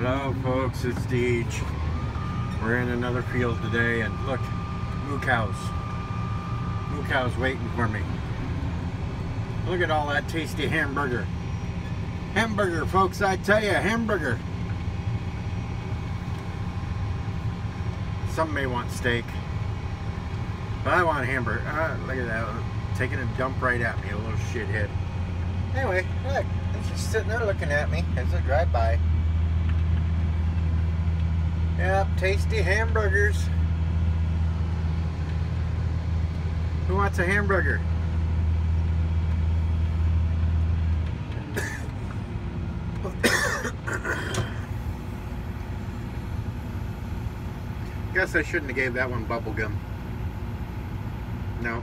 Hello folks, it's Deej. We're in another field today and look, moo cows. Moo cows waiting for me. Look at all that tasty hamburger. Hamburger folks, I tell you, hamburger. Some may want steak, but I want hamburger. Look at that, taking a dump right at me, a little shithead. Anyway, look, it's just sitting there looking at me as I drive by. Yep, tasty hamburgers. Who wants a hamburger? Guess I shouldn't have gave that one bubble gum. No.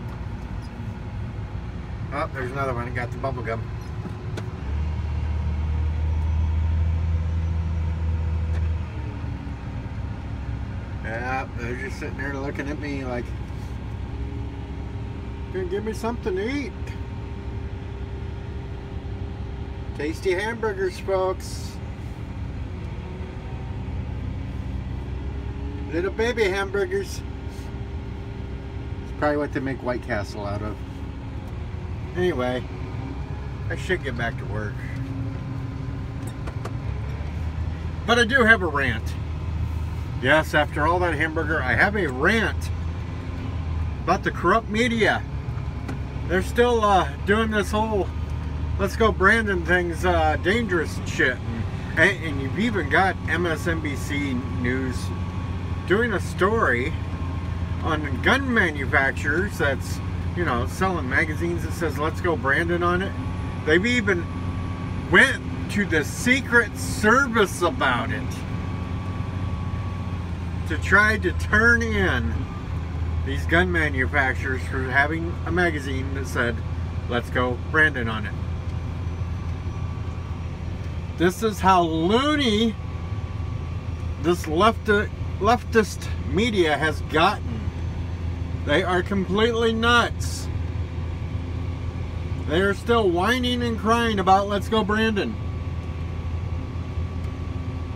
Oh, there's another one. I got the bubble gum. Yeah, they're just sitting there looking at me like, give me something to eat. Tasty hamburgers, folks. Little baby hamburgers. It's probably what they make White Castle out of. Anyway, I should get back to work. But I do have a rant. Yes, after all that hamburger, I have a rant about the corrupt media. They're still doing this whole "Let's Go Brandon" thing's dangerous shit. And you've even got MSNBC News doing a story on gun manufacturers that's, you know, selling magazines that says "Let's Go Brandon" on it. They've even went to the Secret Service about it to try to turn in these gun manufacturers for having a magazine that said "Let's Go Brandon" on it. This is how loony this leftist media has gotten. They are completely nuts. They are still whining and crying about "Let's Go Brandon"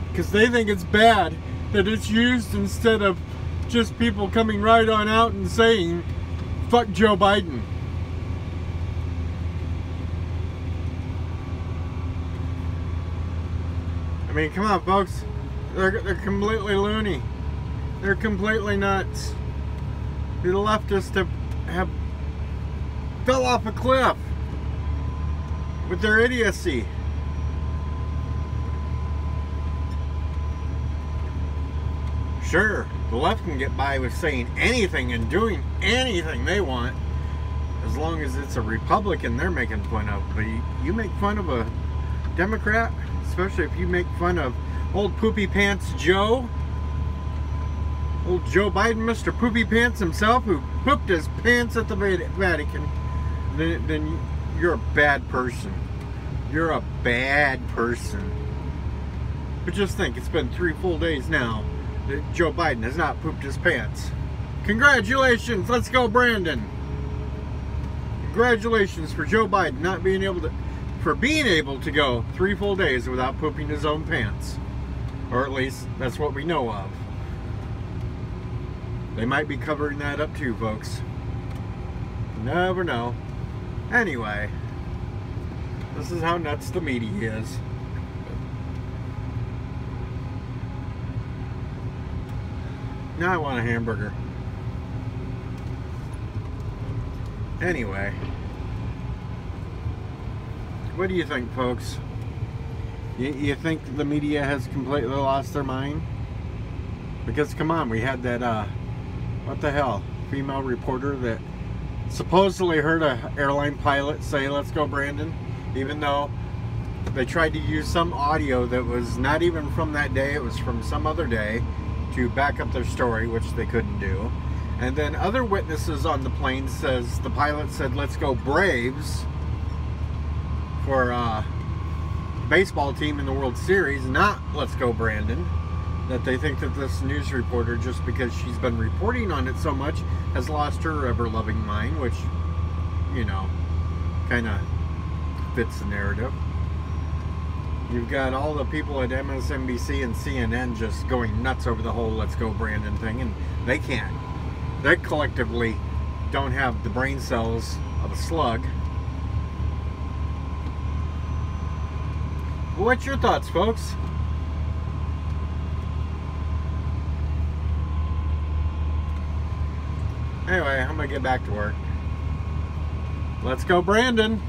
because they think it's bad that it's used instead of just people coming right on out and saying "fuck Joe Biden." I mean, come on folks, they're completely loony. They're completely nuts. The leftists have fell off a cliff with their idiocy. Sure, the left can get by with saying anything and doing anything they want, as long as it's a Republican they're making fun of. But you make fun of a Democrat, especially if you make fun of old Poopy Pants Joe, old Joe Biden, Mr. Poopy Pants himself, who pooped his pants at the Vatican, then you're a bad person. You're a bad person. But just think, it's been 3 full days now that Joe Biden has not pooped his pants. Congratulations, let's go Brandon. Congratulations for Joe Biden not being able to, for being able to go 3 full days without pooping his own pants. Or at least that's what we know of. They might be covering that up too, folks. You never know. Anyway, this is how nuts the media is. Now I want a hamburger. Anyway, what do you think, folks? You think the media has completely lost their mind? Because come on, we had that what the hell, female reporter that supposedly heard a airline pilot say "Let's go Brandon," even though they tried to use some audio that was not even from that day, it was from some other day, to back up their story, which they couldn't do. And then other witnesses on the plane says the pilot said "Let's go Braves" for baseball team in the World Series, not "Let's go Brandon." That they think that this news reporter, just because she's been reporting on it so much, has lost her ever-loving mind, which, you know, kind of fits the narrative. You've got all the people at MSNBC and CNN just going nuts over the whole "Let's Go Brandon" thing, and they can't. They collectively don't have the brain cells of a slug. What's your thoughts, folks? Anyway, I'm gonna get back to work. Let's go, Brandon.